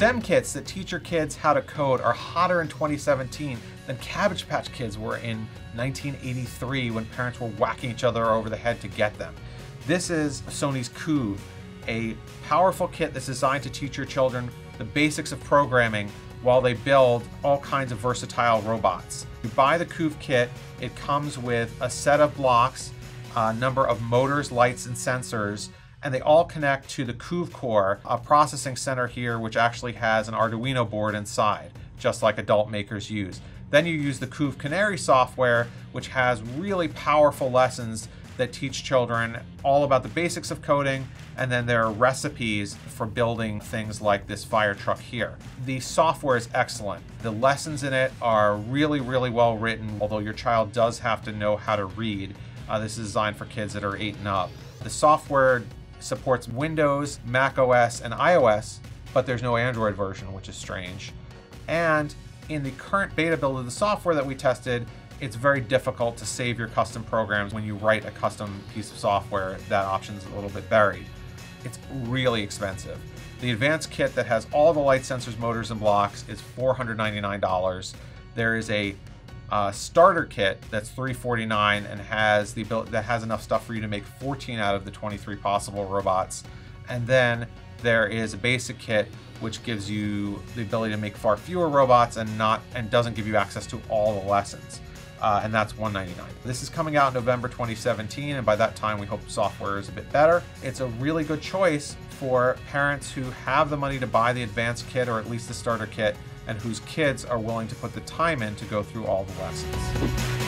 STEM kits that teach your kids how to code are hotter in 2017 than Cabbage Patch Kids were in 1983 when parents were whacking each other over the head to get them. This is Sony's KOOV, a powerful kit that's designed to teach your children the basics of programming while they build all kinds of versatile robots. You buy the KOOV kit, it comes with a set of blocks, a number of motors, lights, and sensors, and they all connect to the KOOV Core, a processing center here which actually has an Arduino board inside, just like adult makers use. Then you use the KOOV Canary software, which has really powerful lessons that teach children all about the basics of coding, and then there are recipes for building things like this fire truck here. The software is excellent. The lessons in it are really, really well written, although your child does have to know how to read. This is designed for kids that are 8 and up. The software supports Windows, Mac OS, and iOS, but there's no Android version, which is strange. And in the current beta build of the software that we tested, it's very difficult to save your custom programs. When you write a custom piece of software, that option's a little bit buried. It's really expensive. The advanced kit that has all the light sensors, motors, and blocks is $499. There is a starter kit that's $349 and has the ability that has enough stuff for you to make 14 out of the 23 possible robots. And then there is a basic kit which gives you the ability to make far fewer robots and doesn't give you access to all the lessons. And that's $199. This is coming out in November 2017, and by that time we hope software is a bit better. It's a really good choice for parents who have the money to buy the advanced kit or at least the starter kit and whose kids are willing to put the time in to go through all the lessons.